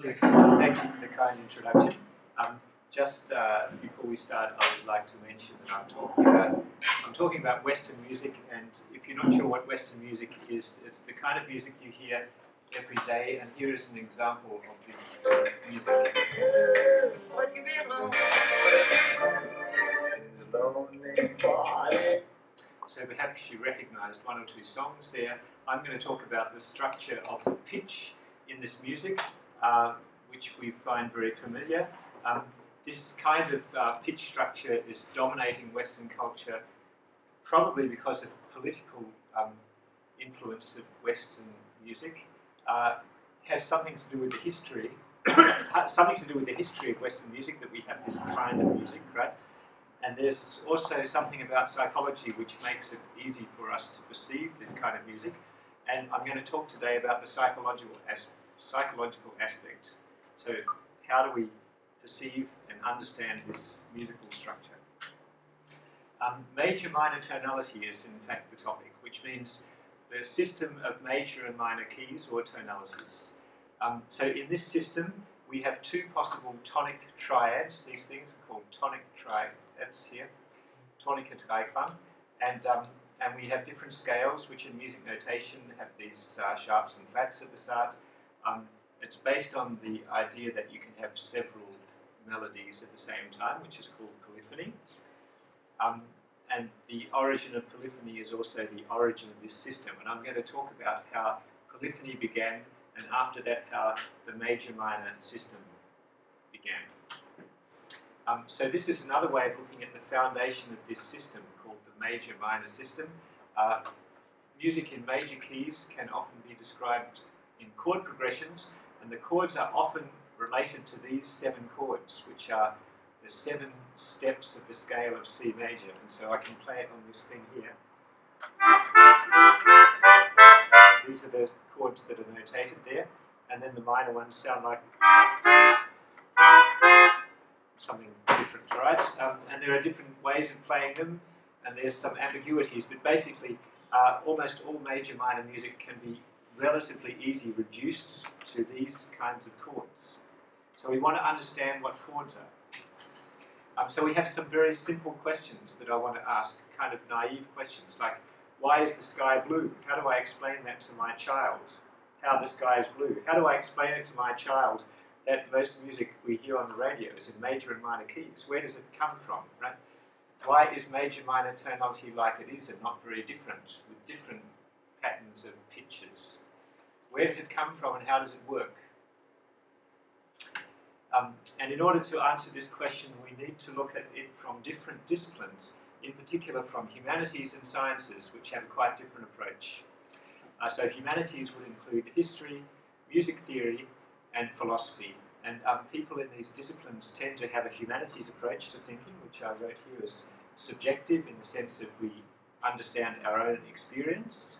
Please, thank you for the kind introduction. Just before we start, I would like to mention that I'm talking about Western music, and if you're not sure what Western music is, it's the kind of music you hear every day, and here is an example of this music. So perhaps you recognized one or two songs there. I'm going to talk about the structure of the pitch in this music, which we find very familiar. This kind of pitch structure is dominating Western culture, probably because of political influence of Western music. Has something to do with the history, of Western music, that we have this kind of music, right? And there's also something about psychology which makes it easy for us to perceive this kind of music. And I'm going to talk today about the psychological aspect. So how do we perceive and understand this musical structure? Major-minor tonality is in fact the topic, which means the system of major and minor keys or tonalities. So in this system, we have two possible tonic triads. These things are called tonic triads here, tonica Dreiklang, and we have different scales, which in music notation have these sharps and flats at the start. It's based on the idea that you can have several melodies at the same time, which is called polyphony. And the origin of polyphony is also the origin of this system. And I'm going to talk about how polyphony began, and after that, how the major-minor system began. So this is another way of looking at the foundation of this system, called the major-minor system. Music in major keys can often be described in chord progressions, and the chords are often related to these seven chords, which are the seven steps of the scale of C major. And so I can play it on this thing here. These are the chords that are notated there, and then the minor ones sound like something different, right? And there are different ways of playing them, and there's some ambiguities, but basically almost all major-minor music can be relatively easily reduced to these kinds of chords. So we want to understand what chords are. So we have some very simple questions that I want to ask, kind of naive questions, like, why is the sky blue? How do I explain that to my child? How the sky is blue. How do I explain it to my child that most music we hear on the radio is in major and minor keys? Where does it come from, right? Why is major-minor tonality like it is and not very different, with different patterns of pitches? Where does it come from and how does it work? And in order to answer this question, we need to look at it from different disciplines, in particular from humanities and sciences, which have a quite different approach. So humanities would include history, music theory, and philosophy. And people in these disciplines tend to have a humanities approach to thinking, which I wrote here as subjective, in the sense that we understand our own experience.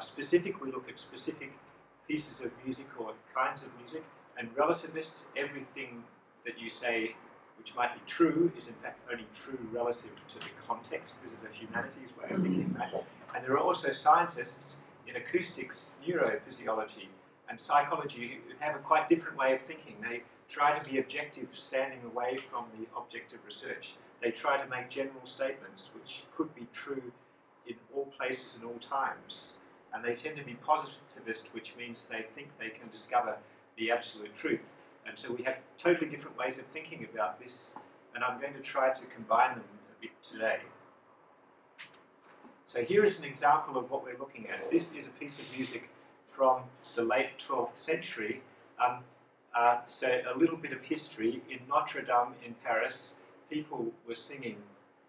Specific, we look at specific pieces of music or kinds of music. And relativists, everything that you say which might be true is in fact only true relative to the context. This is a humanities way of thinking that. And there are also scientists in acoustics, neurophysiology, and psychology who have a quite different way of thinking. They try to be objective, standing away from the object of research. They try to make general statements which could be true in all places and all times. And they tend to be positivist, which means they think they can discover the absolute truth. And so we have totally different ways of thinking about this, and I'm going to try to combine them a bit today. So here is an example of what we're looking at. This is a piece of music from the late 12th century. So a little bit of history. In Notre Dame in Paris, people were singing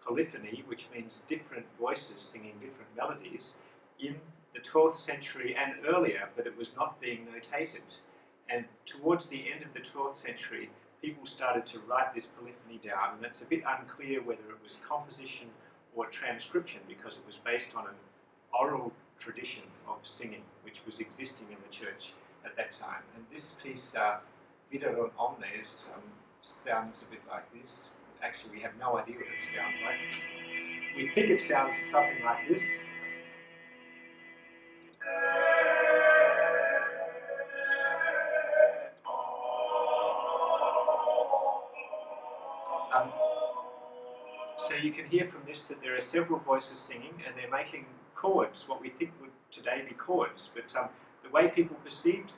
polyphony, which means different voices singing different melodies, in the 12th century and earlier, but it was not being notated. And towards the end of the 12th century, people started to write this polyphony down, and it's a bit unclear whether it was composition or transcription, because it was based on an oral tradition of singing, which was existing in the church at that time. And this piece, Viderunt Omnes, sounds a bit like this. Actually, we have no idea what it sounds like. We think it sounds something like this. So you can hear from this that there are several voices singing, and they're making chords, what we think would today be chords, but the way people perceived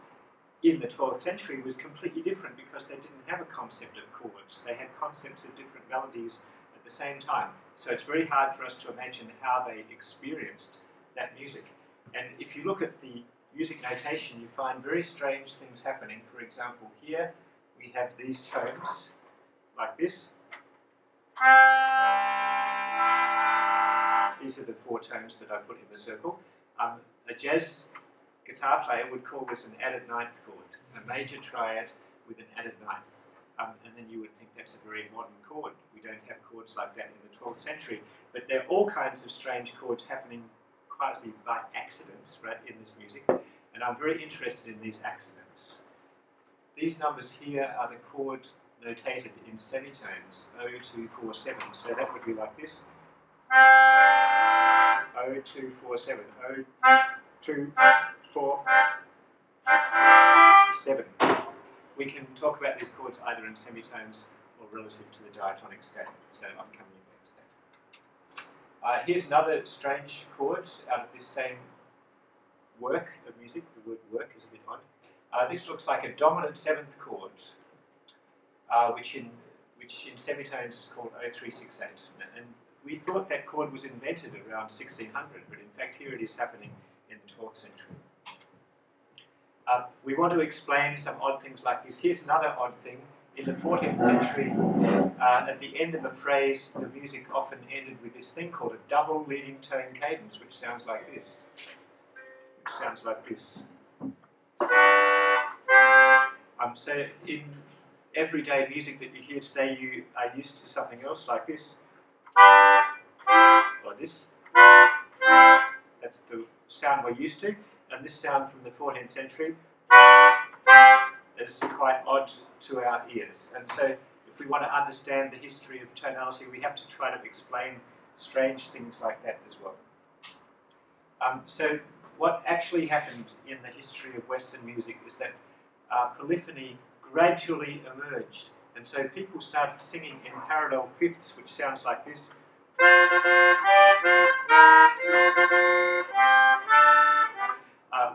in the 12th century was completely different because they didn't have a concept of chords. They had concepts of different melodies at the same time. So it's very hard for us to imagine how they experienced that music. And if you look at the music notation, you find very strange things happening. For example, here we have these tones like this. These are the four tones that I put in the circle. A jazz guitar player would call this an added ninth chord, a major triad with an added ninth. And then you would think that's a very modern chord. We don't have chords like that in the 12th century. But there are all kinds of strange chords happening quasi by accident, right, in this music. And I'm very interested in these accidents. These numbers here are the chord notated in semitones, 0247. So that would be like this. 0247, 0247. We can talk about these chords either in semitones or relative to the diatonic scale. So I'm coming back to that. Here's another strange chord out of this same work of music. The word work is a bit odd. This looks like a dominant seventh chord, which in semitones is called 0368. And we thought that chord was invented around 1600, but in fact here it is happening in the 12th century. We want to explain some odd things like this. Here's another odd thing. In the 14th century, at the end of a phrase, the music often ended with this thing called a double leading tone cadence, which sounds like this. Which sounds like this. So in everyday music that you hear today, you are used to something else like this. Or this. That's the sound we're used to. And this sound from the 14th century is quite odd to our ears. And so if we want to understand the history of tonality, we have to try to explain strange things like that as well. So what actually happened in the history of Western music is that polyphony gradually emerged. And so people started singing in parallel fifths, which sounds like this.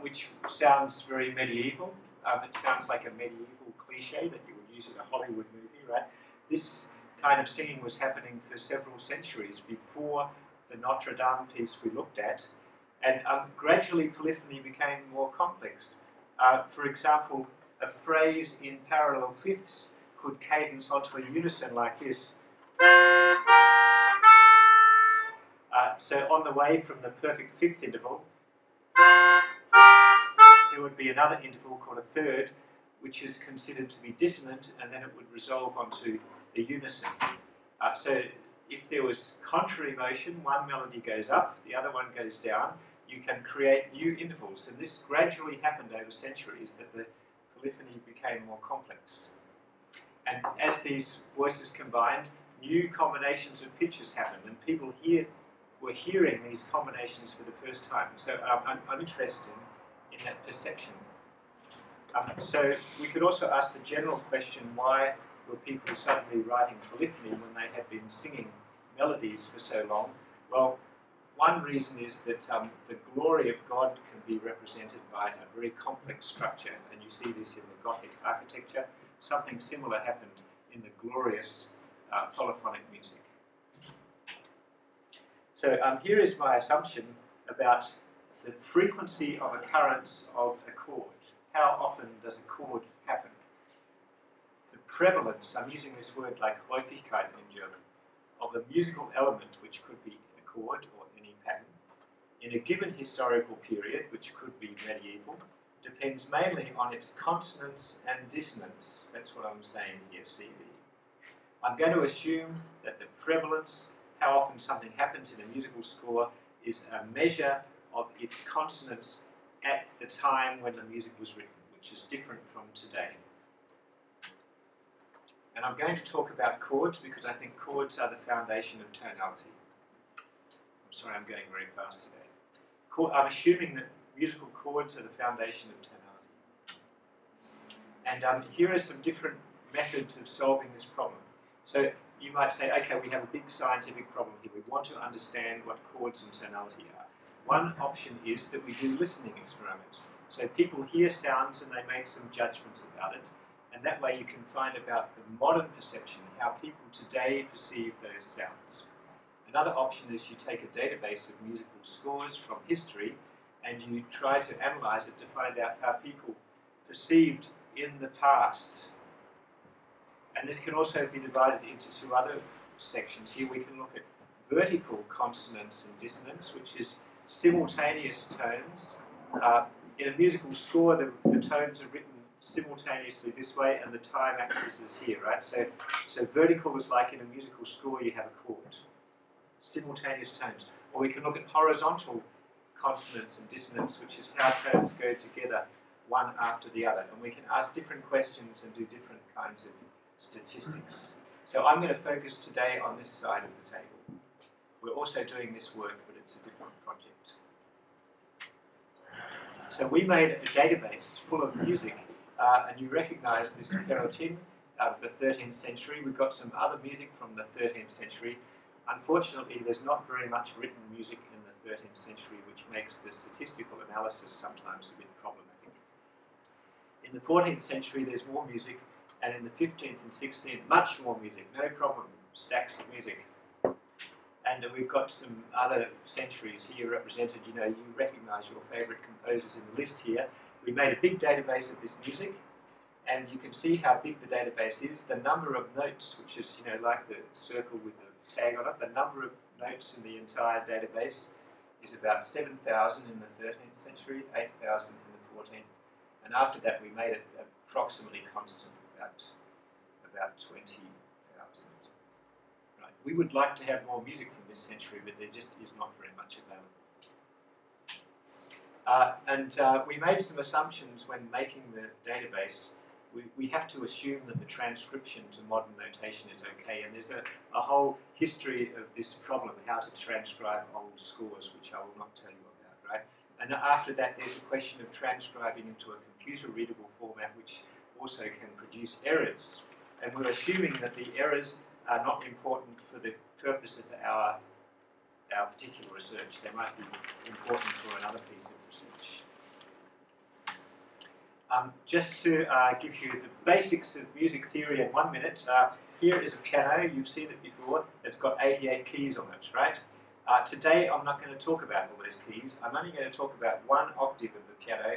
Which sounds very medieval. It sounds like a medieval cliche that you would use in a Hollywood movie, right? This kind of singing was happening for several centuries before the Notre Dame piece we looked at. And gradually polyphony became more complex. For example, a phrase in parallel fifths could cadence onto a unison like this. So on the way from the perfect fifth interval, there would be another interval called a third, which is considered to be dissonant, and then it would resolve onto a unison. So if there was contrary motion, one melody goes up, the other one goes down, you can create new intervals. And this gradually happened over centuries, that the polyphony became more complex. And as these voices combined, new combinations of pitches happened, and people here were hearing these combinations for the first time. So I'm interested in that perception. So we could also ask the general question, why were people suddenly writing polyphony when they had been singing melodies for so long? Well, one reason is that the glory of God can be represented by a very complex structure, and you see this in the Gothic architecture. Something similar happened in the glorious polyphonic music. So here is my assumption about the frequency of occurrence of a chord. How often does a chord happen? The prevalence, I'm using this word like Häufigkeit in German, of a musical element, which could be a chord or any pattern, in a given historical period, which could be medieval, depends mainly on its consonance and dissonance. That's what I'm saying here, CD. I'm going to assume that the prevalence, how often something happens in a musical score, is a measure of its consonance at the time when the music was written, which is different from today. And I'm going to talk about chords because I think chords are the foundation of tonality. I'm sorry, I'm going very fast today. I'm assuming that musical chords are the foundation of tonality. And here are some different methods of solving this problem. So you might say, okay, we have a big scientific problem here. We want to understand what chords and tonality are. One option is that we do listening experiments. So people hear sounds and they make some judgments about it. And that way you can find about the modern perception, how people today perceive those sounds. Another option is you take a database of musical scores from history and you try to analyze it to find out how people perceived in the past. And this can also be divided into two other sections. Here we can look at vertical consonance and dissonance, which is simultaneous tones. In a musical score, the tones are written simultaneously this way, and the time axis is here, right? So vertical is like in a musical score, you have a chord. Simultaneous tones. Or we can look at horizontal consonance and dissonance, which is how tones go together one after the other. And we can ask different questions and do different kinds of statistics. So I'm going to focus today on this side of the table. We're also doing this work, but it's a different project. So we made a database full of music, and you recognize this Perotin out of the 13th century. We've got some other music from the 13th century. Unfortunately, there's not very much written music in the 13th century, which makes the statistical analysis sometimes a bit problematic. In the 14th century, there's more music, and in the 15th and 16th, much more music, no problem, stacks of music. And we've got some other centuries here represented. You know, you recognize your favorite composers in the list here. We made a big database of this music, and you can see how big the database is. The number of notes, which is, you know, like the circle with the tag on it, the number of notes in the entire database is about 7,000 in the 13th century, 8,000 in the 14th. And after that, we made it approximately constant, about 20,000. We would like to have more music from this century, but there just is not very much available. We made some assumptions when making the database. We have to assume that the transcription to modern notation is okay, and there's a whole history of this problem, how to transcribe old scores, which I will not tell you about, right? And after that, there's a question of transcribing into a computer-readable format, which also can produce errors. And we're assuming that the errors are not important for the purpose of our particular research. They might be important for another piece of research. Just to give you the basics of music theory in 1 minute, here is a piano, you've seen it before, it's got 88 keys on it, right? Today I'm not going to talk about all those keys, I'm only going to talk about one octave of the piano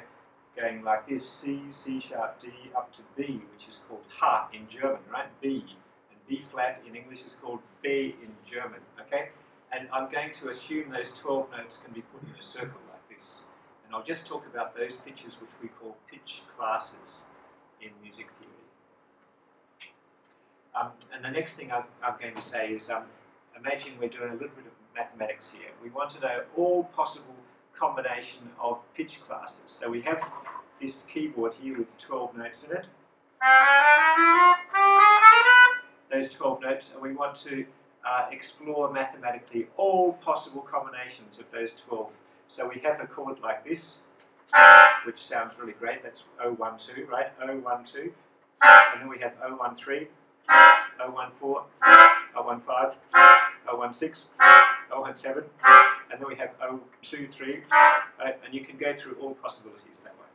going like this, C, C sharp, D, up to B, which is called Harp in German, right? B. B flat in English is called B in German, okay? And I'm going to assume those 12 notes can be put in a circle like this. And I'll just talk about those pitches which we call pitch classes in music theory. And the next thing I'm going to say is, imagine we're doing a little bit of mathematics here. We want to know all possible combination of pitch classes. So we have this keyboard here with 12 notes in it. Those 12 notes, and we want to explore mathematically all possible combinations of those 12. So we have a chord like this, which sounds really great. That's 012, right? 012, and then we have 013, 014, 015, 016, 017, and then we have 023, and you can go through all possibilities that way.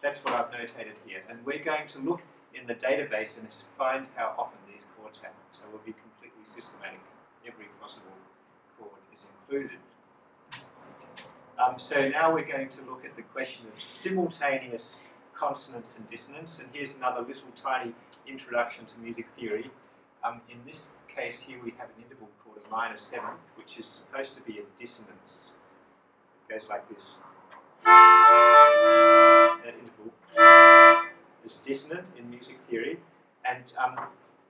That's what I've notated here, and we're going to look in the database and find how often these chords happen. So we'll be completely systematic. Every possible chord is included. So now we're going to look at the question of simultaneous consonance and dissonance. And here's another little tiny introduction to music theory. In this case here we have an interval called a minor seventh, which is supposed to be a dissonance. It goes like this. That interval is dissonant in music theory, and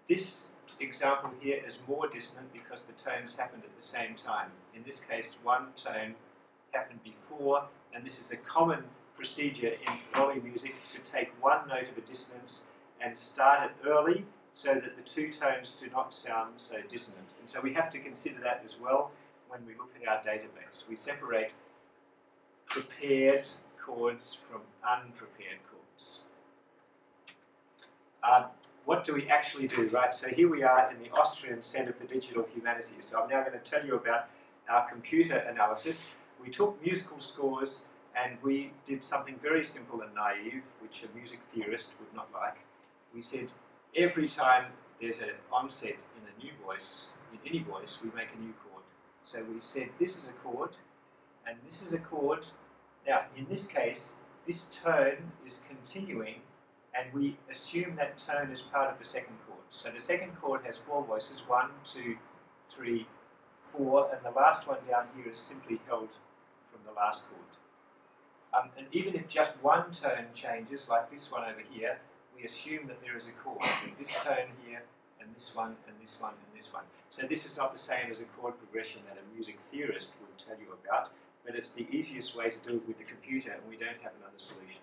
this example here is more dissonant because the tones happened at the same time. In this case, one tone happened before, and this is a common procedure in early music to take one note of a dissonance and start it early so that the two tones do not sound so dissonant. And so we have to consider that as well when we look at our database. We separate prepared chords from unprepared chords. what do we actually do, right? So here we are in the Austrian Centre for Digital Humanities. So I'm now going to tell you about our computer analysis. We took musical scores and we did something very simple and naive, which a music theorist would not like. We said every time there's an onset in a new voice, in any voice, we make a new chord. So we said this is a chord and this is a chord. Now in this case, this tone is continuing and we assume that tone is part of the second chord. So the second chord has four voices, 1, 2, 3, 4, and the last one down here is simply held from the last chord. And even if just one tone changes, like this one over here, we assume that there is a chord. So this tone here, and this one, and this one, and this one. So this is not the same as a chord progression that a music theorist would tell you about, but it's the easiest way to do it with the computer, and we don't have another solution.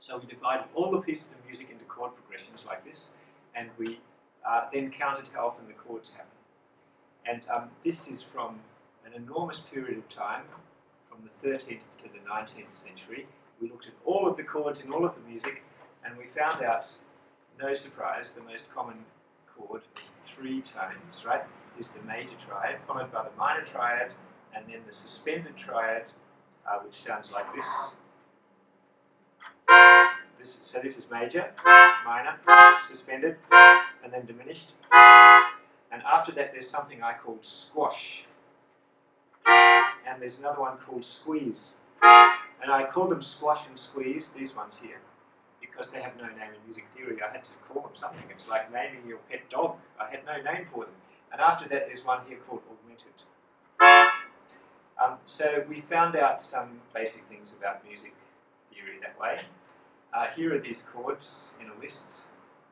So we divided all the pieces of music into chord progressions like this, and we then counted how often the chords happen. And this is from an enormous period of time, from the 13th to the 19th century. We looked at all of the chords in all of the music, and we found out, no surprise, the most common chord of three tones, right, is the major triad, followed by the minor triad, and then the suspended triad, which sounds like this. So this is major, minor, suspended, and then diminished. And after that there's something I called squash. And there's another one called squeeze. And I call them squash and squeeze, these ones here, because they have no name in music theory. I had to call them something. It's like naming your pet dog. I had no name for them. And after that there's one here called augmented. So we found out some basic things about music theory that way. Here are these chords in a list,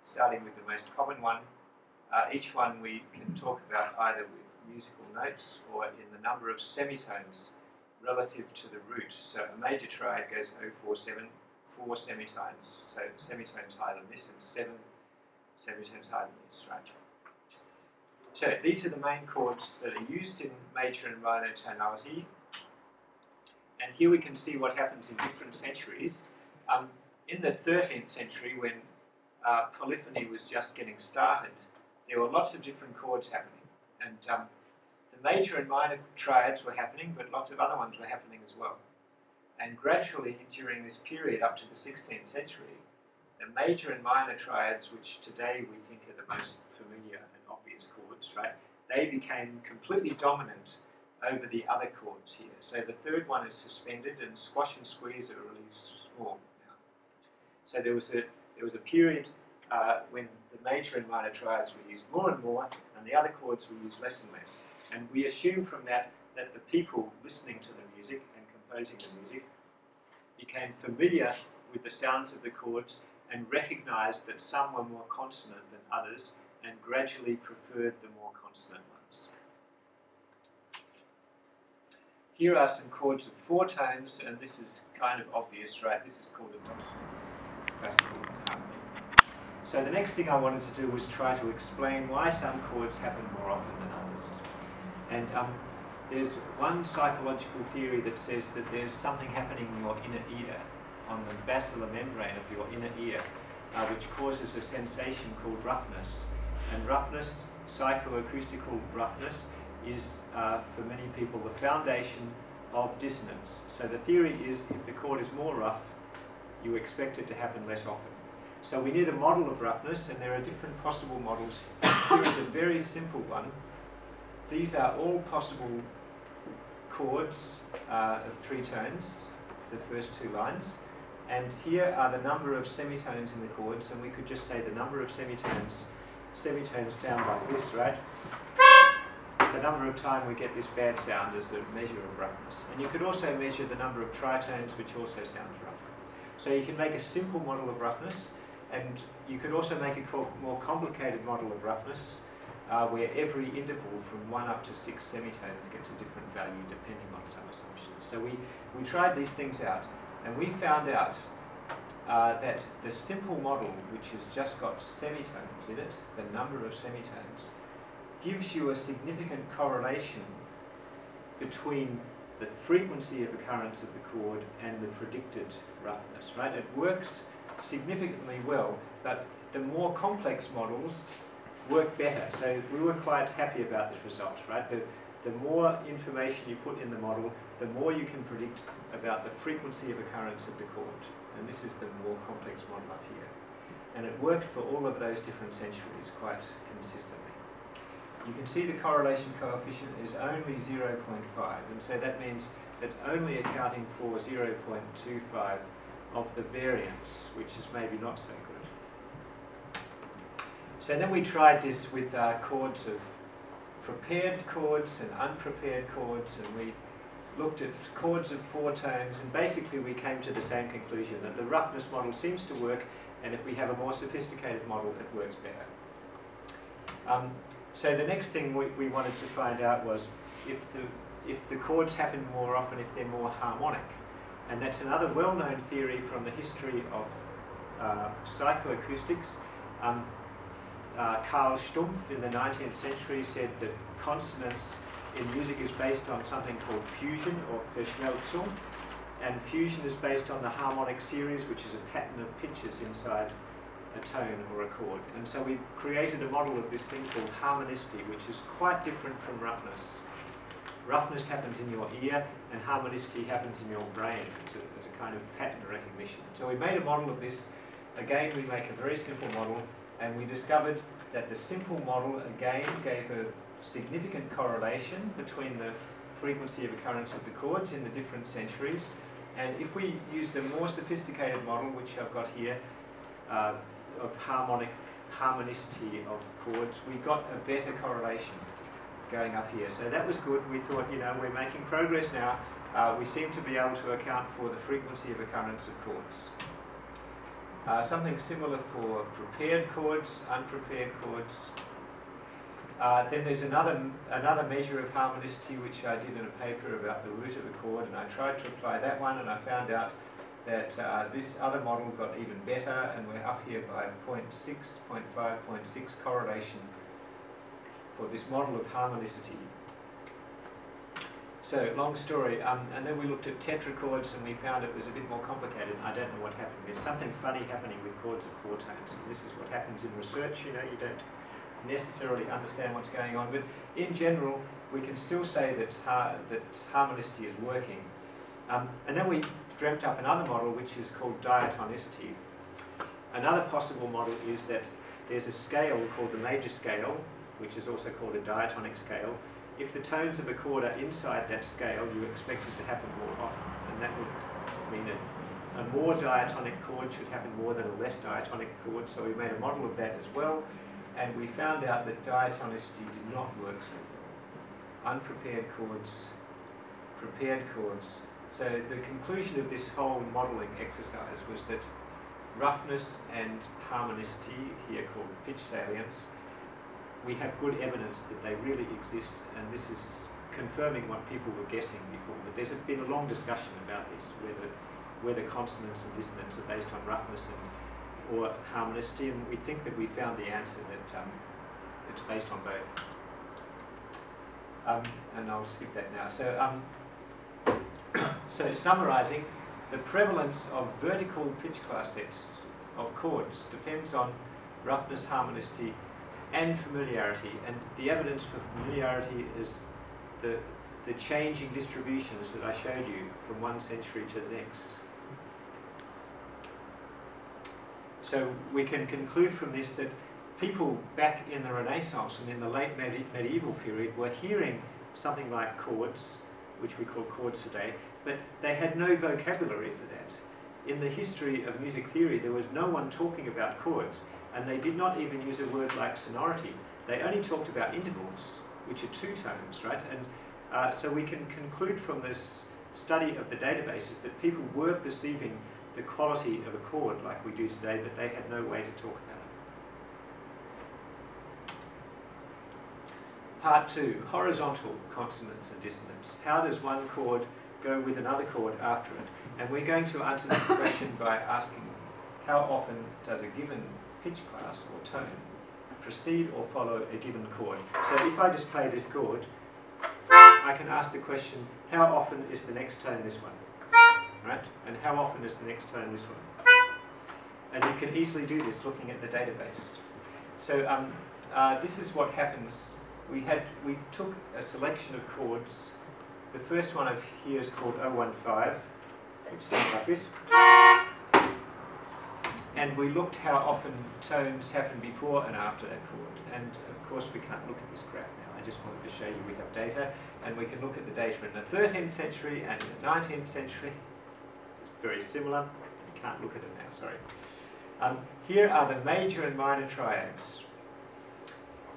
starting with the most common one. Each one we can talk about either with musical notes or in the number of semitones relative to the root. So a major triad goes 0, 4, 7, 4 semitones. So semitones higher than this and 7 semitones higher than this, right? So these are the main chords that are used in major and minor tonality. And here we can see what happens in different centuries. In the 13th century, when polyphony was just getting started, there were lots of different chords happening. And the major and minor triads were happening, but lots of other ones were happening as well. And gradually, during this period up to the 16th century, the major and minor triads, which today we think are the most familiar and obvious chords, right, they became completely dominant over the other chords here. So the third one is suspended, and squash and squeeze are really small. So there was a period when the major and minor triads were used more and more, and the other chords were used less and less. And we assume from that that the people listening to the music and composing the music became familiar with the sounds of the chords and recognized that some were more consonant than others and gradually preferred the more consonant ones. Here are some chords of four tones, and this is kind of obvious, right? This is called a dot. So the next thing I wanted to do was try to explain why some chords happen more often than others. And there's one psychological theory that says that there's something happening in your inner ear, on the basilar membrane of your inner ear, which causes a sensation called roughness. And roughness, psychoacoustical roughness, is for many people the foundation of dissonance. So the theory is if the chord is more rough, you expect it to happen less often. So we need a model of roughness, and there are different possible models. Here is a very simple one. These are all possible chords of three tones, the first two lines. And here are the number of semitones in the chords, and we could just say the number of semitones. Semitones sound like this, right? The number of time we get this bad sound is the measure of roughness. And you could also measure the number of tritones, which also sounds rough. So you can make a simple model of roughness, and you could also make a more complicated model of roughness where every interval from 1 up to 6 semitones gets a different value depending on some assumptions. So we tried these things out, and we found out that the simple model, which has just got semitones in it, the number of semitones, gives you a significant correlation between the frequency of occurrence of the chord and the predicted roughness, right? It works significantly well, but the more complex models work better. So we were quite happy about this result, right? The more information you put in the model, the more you can predict about the frequency of occurrence at the court. And this is the more complex model up here. And it worked for all of those different centuries quite consistently. You can see the correlation coefficient is only 0.5, and so that means it's only accounting for 0.25 of the variance, which is maybe not so good. So then we tried this with chords of prepared chords and unprepared chords, and we looked at chords of four tones, and basically we came to the same conclusion, that the roughness model seems to work, and if we have a more sophisticated model, it works better. So the next thing we wanted to find out was if the chords happen more often, if they're more harmonic. And that's another well-known theory from the history of psychoacoustics. Carl Stumpf in the 19th century said that consonance in music is based on something called fusion or Verschmelzung, and fusion is based on the harmonic series, which is a pattern of pitches inside a tone or a chord. And so we've created a model of this thing called harmonicity, which is quite different from roughness. Roughness happens in your ear, and harmonicity happens in your brain. It's a kind of pattern recognition. So we made a model of this. Again, we make a very simple model, and we discovered that the simple model again gave a significant correlation between the frequency of occurrence of the chords in the different centuries. And if we used a more sophisticated model, which I've got here, of harmonicity of chords, we got a better correlation going up here. So that was good. We thought, you know, we're making progress now. We seem to be able to account for the frequency of occurrence of chords. Something similar for prepared chords, unprepared chords. Then there's another measure of harmonicity, which I did in a paper about the root of a chord, and I tried to apply that one, and I found out that this other model got even better, and we're up here by 0.6, 0.5, 0.6 correlation for this model of harmonicity. So, long story, and then we looked at tetrachords, and we found it was a bit more complicated. I don't know what happened. There's something funny happening with chords of four tones, and this is what happens in research. You know, you don't necessarily understand what's going on, but in general, we can still say that, that harmonicity is working. And then we dreamt up another model, which is called diatonicity. Another possible model is that there's a scale called the major scale, which is also called a diatonic scale. If the tones of a chord are inside that scale, you expect it to happen more often, and that would mean a more diatonic chord should happen more than a less diatonic chord, so we made a model of that as well, and we found out that diatonicity did not work so well. Unprepared chords, prepared chords. So the conclusion of this whole modelling exercise was that roughness and harmonicity, here called pitch salience, we have good evidence that they really exist, and this is confirming what people were guessing before. But there's been a long discussion about this, whether consonance and dissonance are based on roughness or harmonicity, and we think that we found the answer, that it's based on both. And I'll skip that now. So. So, summarising, the prevalence of vertical pitch class sets of chords depends on roughness, harmonicity, and familiarity. And the evidence for familiarity is the changing distributions that I showed you from one century to the next. So, we can conclude from this that people back in the Renaissance and in the late medieval period were hearing something like chords, which we call chords today, but they had no vocabulary for that. In the history of music theory, there was no one talking about chords, and they did not even use a word like sonority. They only talked about intervals, which are two tones, right? And so we can conclude from this study of the databases that people were perceiving the quality of a chord like we do today, but they had no way to talk about it. Part 2, horizontal consonance and dissonance. How does one chord go with another chord after it? And we're going to answer this question by asking, how often does a given pitch class or tone precede or follow a given chord? So if I just play this chord, I can ask the question, how often is the next tone this one? Right? And how often is the next tone this one? And you can easily do this looking at the database. So this is what happens. We took a selection of chords. The first one over here is called 015, which sounds like this. And we looked how often tones happen before and after that chord. And of course we can't look at this graph now. I just wanted to show you we have data, and we can look at the data in the 13th century and the 19th century. It's very similar. You can't look at it now, sorry. Here are the major and minor triads.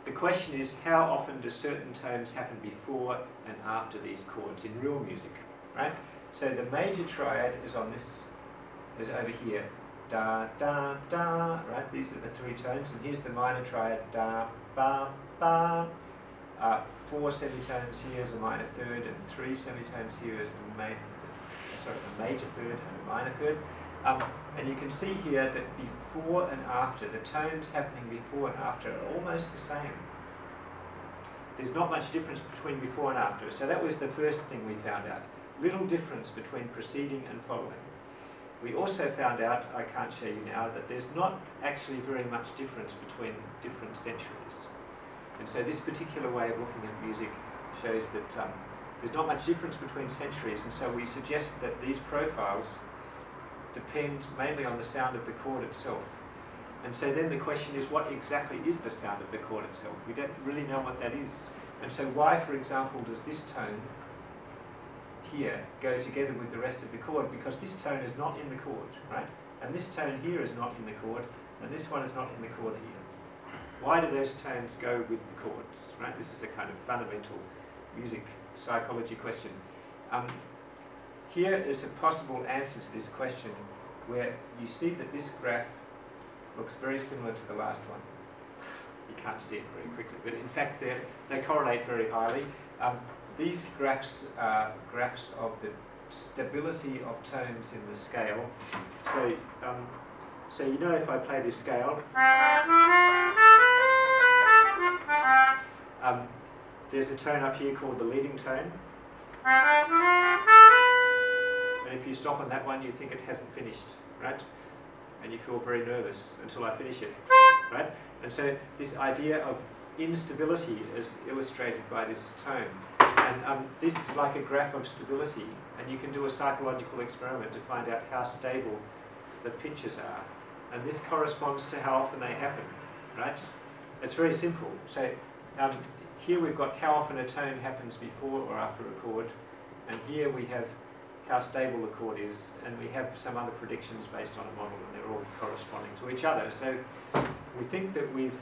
The question is, how often do certain tones happen before and after these chords in real music, right? So the major triad is on this, is over here. Da, da, da, right? These are the three tones, and here's the minor triad, da, ba, ba. Four semitones here is a minor third, and three semitones here is a major third and a minor third. And you can see here that before and after, the tones happening before and after are almost the same. There's not much difference between before and after. So that was the first thing we found out. Little difference between preceding and following. We also found out, I can't show you now, that there's not actually very much difference between different centuries. And so this particular way of looking at music shows that there's not much difference between centuries, and so we suggest that these profiles depend mainly on the sound of the chord itself. And so then the question is, what exactly is the sound of the chord itself? We don't really know what that is. And so why, for example, does this tone here go together with the rest of the chord? Because this tone is not in the chord, right? And this tone here is not in the chord, and this one is not in the chord here. Why do those tones go with the chords, right? This is the kind of fundamental music psychology question. Here is a possible answer to this question, where you see that this graph looks very similar to the last one. You can't see it very quickly, but in fact they correlate very highly. These graphs are graphs of the stability of tones in the scale. So, you know, if I play this scale, there's a tone up here called the leading tone. And if you stop on that one, you think it hasn't finished, right? And you feel very nervous until I finish it, right? And so this idea of instability is illustrated by this tone. And this is like a graph of stability. And you can do a psychological experiment to find out how stable the pitches are. And this corresponds to how often they happen, right? It's very simple. So here we've got how often a tone happens before or after a chord. And here we have how stable the chord is, and we have some other predictions based on a model, and they're all corresponding to each other. So we think that we've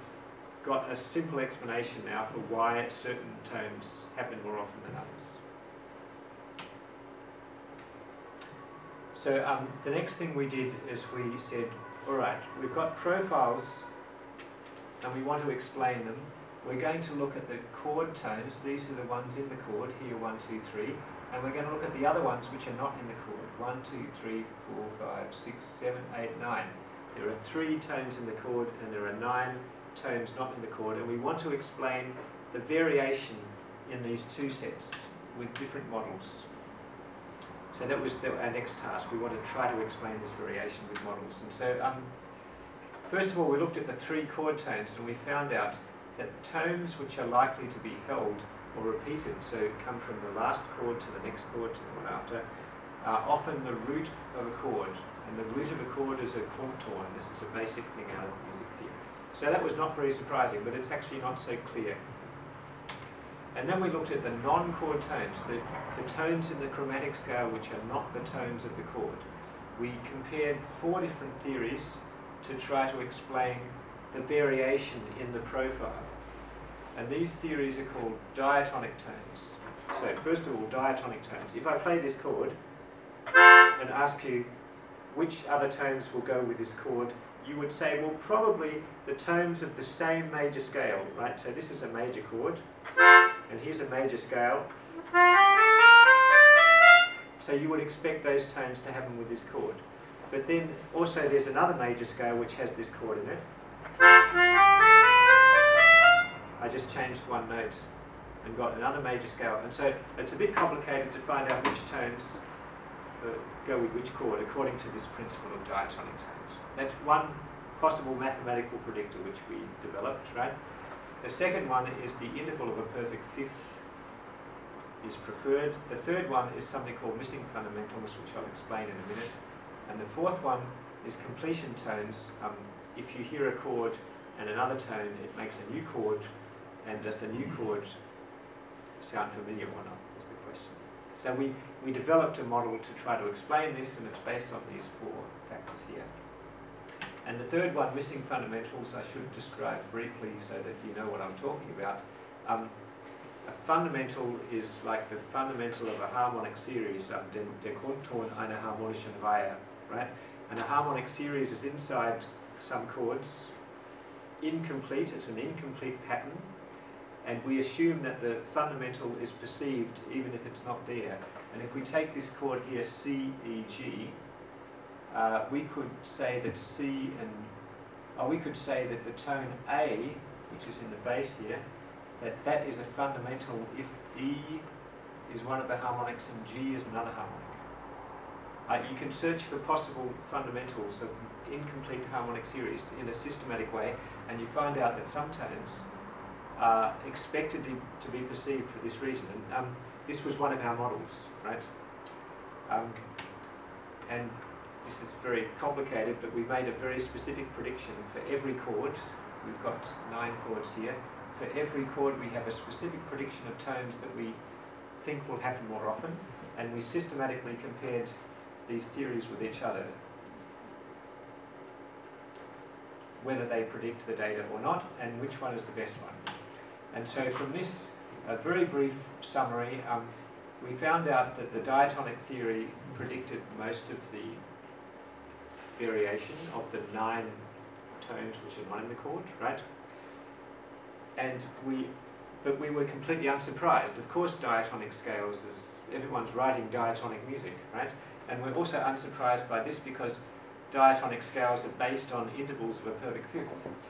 got a simple explanation now for why certain tones happen more often than others. So the next thing we did is we said, all right, we've got profiles and we want to explain them. We're going to look at the chord tones. These are the ones in the chord, here 1, 2, 3. And we're going to look at the other ones which are not in the chord. 1, 2, 3, 4, 5, 6, 7, 8, 9. There are 3 tones in the chord and there are 9 tones not in the chord. And we want to explain the variation in these 2 sets with different models. So that was our next task. We want to try to explain this variation with models. And so, first of all, we looked at the 3 chord tones, and we found out that tones which are likely to be held or repeated, so come from the last chord to the next chord to the one after, are often the root of a chord. And the root of a chord is a chordtorn. This is a basic thing out of music theory. So that was not very surprising, but it's actually not so clear. And then we looked at the non-chord tones, the tones in the chromatic scale which are not the tones of the chord. We compared 4 different theories to try to explain the variation in the profile. And these theories are called diatonic tones. So first of all, diatonic tones. If I play this chord and ask you which other tones will go with this chord, you would say, well, probably the tones of the same major scale, right? So this is a major chord, and here's a major scale. So you would expect those tones to happen with this chord. But then also there's another major scale which has this chord in it. I just changed one note and got another major scale, and so it's a bit complicated to find out which tones go with which chord according to this principle of diatonic tones. That's one possible mathematical predictor which we developed, right? The second one is the interval of a perfect fifth is preferred. The third one is something called missing fundamentals, which I'll explain in a minute. And the fourth one is completion tones. If you hear a chord and another tone, it makes a new chord, and does the new chord sound familiar or not, is the question. So we developed a model to try to explain this, and it's based on these four factors here. And the third one, missing fundamentals, I should describe briefly so that you know what I'm talking about. A fundamental is like the fundamental of a harmonic series, der Grundton einer harmonischen Reihe, right? And a harmonic series is inside some chords, incomplete, it's an incomplete pattern, and we assume that the fundamental is perceived even if it's not there. And if we take this chord here, C, E, G, we could say that we could say that the tone A, which is in the bass here, that is a fundamental if E is one of the harmonics and G is another harmonic. You can search for possible fundamentals of incomplete harmonic series in a systematic way, and you find out that some tones are expected to be perceived for this reason. And this was one of our models, right? And this is very complicated, but we made a very specific prediction for every chord. We've got 9 chords here. For every chord we have a specific prediction of tones that we think will happen more often, and we systematically compared these theories with each other, whether they predict the data or not, and which one is the best one. And so from this very brief summary, we found out that the diatonic theory predicted most of the variation of the 9 tones which are not in the chord, right? And but we were completely unsurprised. Of course, diatonic scales is, everyone's writing diatonic music, right? And we're also unsurprised by this because diatonic scales are based on intervals of a perfect fifth.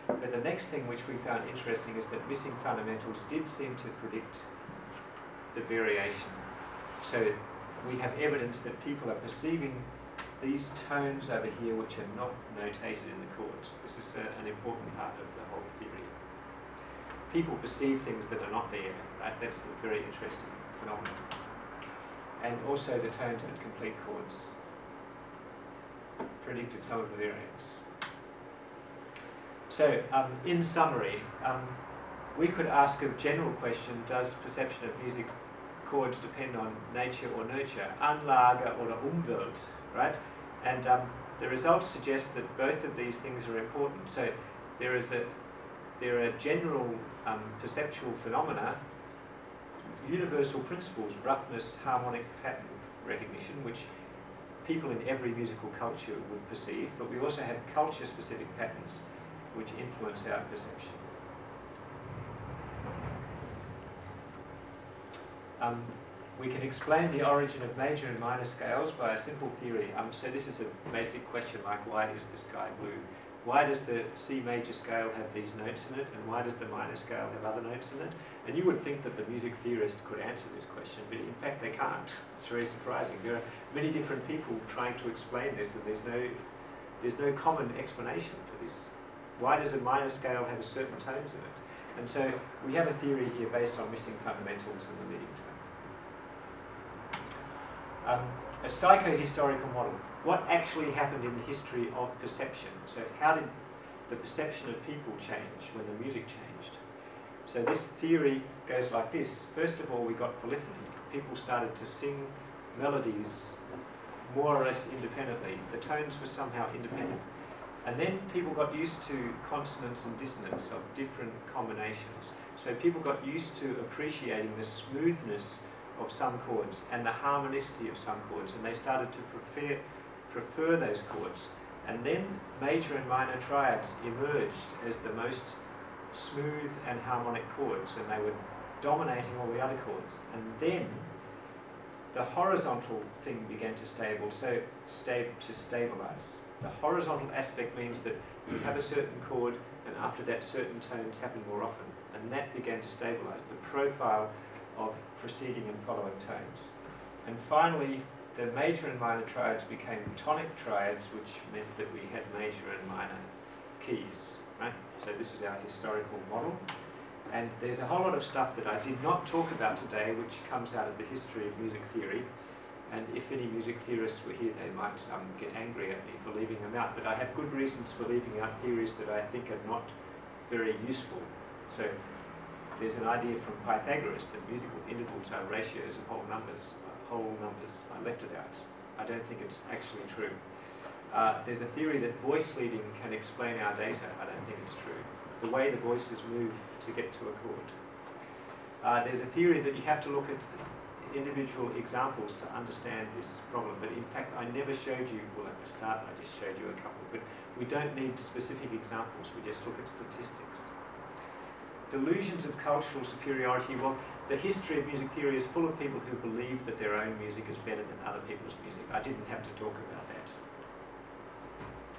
But the next thing which we found interesting is that missing fundamentals did seem to predict the variation. So we have evidence that people are perceiving these tones over here which are not notated in the chords. This is an important part of the whole theory. People perceive things that are not there, right? That's a very interesting phenomenon. And also the tones that complete chords predicted some of the variants. So, in summary, we could ask a general question, does perception of music chords depend on nature or nurture, Anlage oder Umwelt, right? And the results suggest that both of these things are important. So there are general perceptual phenomena, universal principles, roughness, harmonic pattern recognition, which people in every musical culture would perceive, but we also have culture-specific patterns which influence our perception. We can explain the origin of major and minor scales by a simple theory. So this is a basic question like, why is the sky blue? Why does the C major scale have these notes in it, and why does the minor scale have other notes in it? And you would think that the music theorist could answer this question, but in fact they can't. It's very surprising. There are many different people trying to explain this, and there's no common explanation for this. Why does a minor scale have a certain tones in it? And so we have a theory here based on missing fundamentals and the leading tone. A psychohistorical model. What actually happened in the history of perception? So how did the perception of people change when the music changed? So this theory goes like this. First of all, we got polyphony. People started to sing melodies more or less independently. The tones were somehow independent. And then people got used to consonants and dissonance of different combinations. So people got used to appreciating the smoothness of some chords and the harmonicity of some chords, and they started to prefer those chords. And then major and minor triads emerged as the most smooth and harmonic chords, and they were dominating all the other chords. And then the horizontal thing began to stabilize. The horizontal aspect means that you have a certain chord, and after that certain tones happen more often, and that began to stabilize the profile of preceding and following tones. And finally, the major and minor triads became tonic triads, which meant that we had major and minor keys, right? So this is our historical model. And there's a whole lot of stuff that I did not talk about today, which comes out of the history of music theory. And if any music theorists were here, they might get angry at me for leaving them out. But I have good reasons for leaving out theories that I think are not very useful. So there's an idea from Pythagoras that musical intervals are ratios of whole numbers. I left it out. I don't think it's actually true. There's a theory that voice leading can explain our data. I don't think it's true. The way the voices move to get to a chord. There's a theory that you have to look at individual examples to understand this problem, but in fact I never showed you, well at the start I just showed you a couple, but we don't need specific examples, we just look at statistics. Delusions of cultural superiority. Well, the history of music theory is full of people who believe that their own music is better than other people's music. I didn't have to talk about that.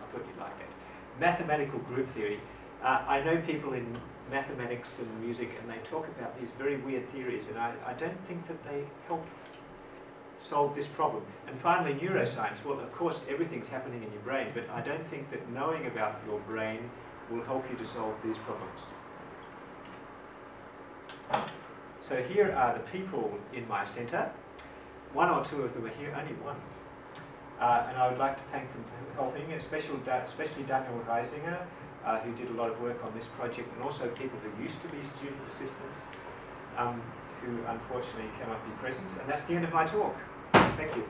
I thought you'd like that. Mathematical group theory. I know people in mathematics and music, and they talk about these very weird theories, and I don't think that they help solve this problem. And finally, neuroscience. Well, of course, everything's happening in your brain, but I don't think that knowing about your brain will help you to solve these problems. So here are the people in my centre. One or two of them are here, only one. And I would like to thank them for helping, especially Daniel Geisinger, who did a lot of work on this project, and also people who used to be student assistants, who unfortunately cannot be present. And that's the end of my talk. Thank you.